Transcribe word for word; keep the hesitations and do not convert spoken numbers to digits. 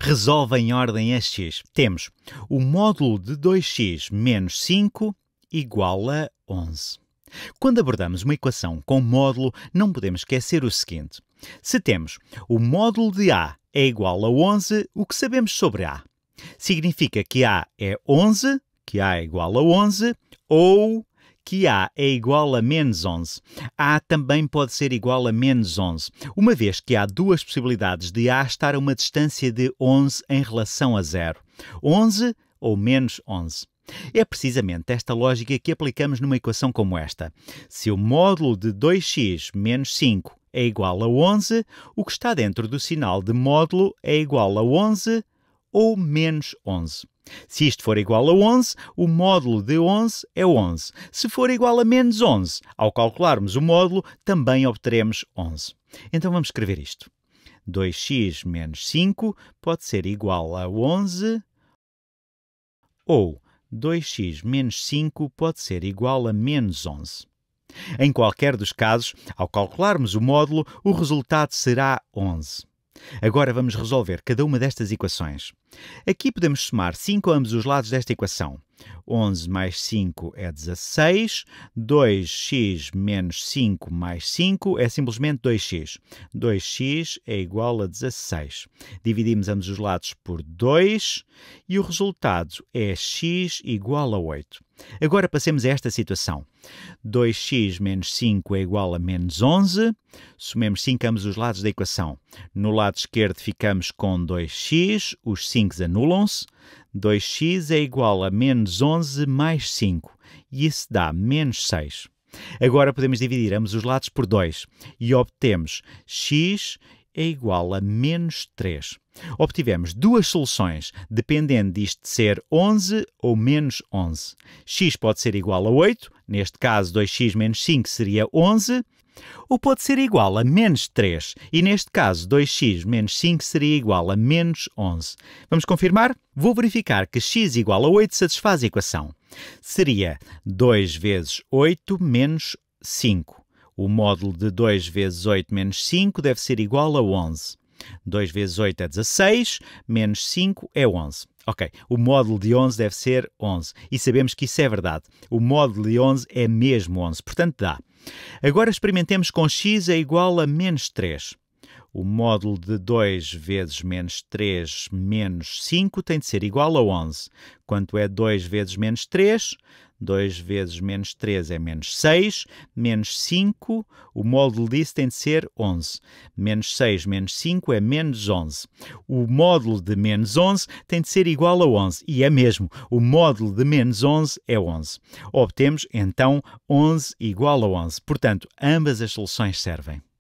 Resolve em ordem a x. Temos o módulo de dois x menos cinco igual a onze. Quando abordamos uma equação com módulo, não podemos esquecer o seguinte. Se temos o módulo de A é igual a onze, o que sabemos sobre A? Significa que A é onze, que A é igual a onze, ou que A é igual a menos onze. A também pode ser igual a menos onze, uma vez que há duas possibilidades de A estar a uma distância de onze em relação a zero. onze ou menos onze. É precisamente esta lógica que aplicamos numa equação como esta. Se o módulo de dois x menos cinco é igual a onze, o que está dentro do sinal de módulo é igual a onze ou menos onze. Se isto for igual a onze, o módulo de onze é onze. Se for igual a menos onze, ao calcularmos o módulo, também obteremos onze. Então vamos escrever isto. dois x menos cinco pode ser igual a onze ou dois x menos cinco pode ser igual a menos onze. Em qualquer dos casos, ao calcularmos o módulo, o resultado será onze. Agora vamos resolver cada uma destas equações. Aqui podemos somar cinco a ambos os lados desta equação. onze mais cinco é dezasseis. dois x menos cinco mais cinco é simplesmente dois x. dois x é igual a dezasseis. Dividimos ambos os lados por dois e o resultado é x igual a oito. Agora passemos a esta situação. dois x menos cinco é igual a menos onze. Somemos cinco a ambos os lados da equação. No lado esquerdo ficamos com dois x. Os cinco anulam-se. dois x é igual a menos onze mais cinco. E isso dá menos seis. Agora podemos dividir ambos os lados por dois. E obtemos x é igual a menos três. Obtivemos duas soluções, dependendo disto ser onze ou menos onze. X pode ser igual a oito, neste caso dois x menos cinco seria onze, ou pode ser igual a menos três, e neste caso dois x menos cinco seria igual a menos onze. Vamos confirmar? Vou verificar que x igual a oito satisfaz a equação. Seria dois vezes oito menos cinco. O módulo de dois vezes oito menos cinco deve ser igual a onze. dois vezes oito é dezasseis, menos cinco é onze. Ok, o módulo de onze deve ser onze. E sabemos que isso é verdade. O módulo de onze é mesmo onze, portanto dá. Agora experimentemos com x é igual a menos três. O módulo de dois vezes menos três menos cinco tem de ser igual a onze. Quanto é dois vezes menos três? dois vezes menos três é menos seis, menos cinco, o módulo disso tem de ser onze. Menos seis menos cinco é menos onze. O módulo de menos onze tem de ser igual a onze, e é mesmo, o módulo de menos onze é onze. Obtemos, então, onze igual a onze. Portanto, ambas as soluções servem.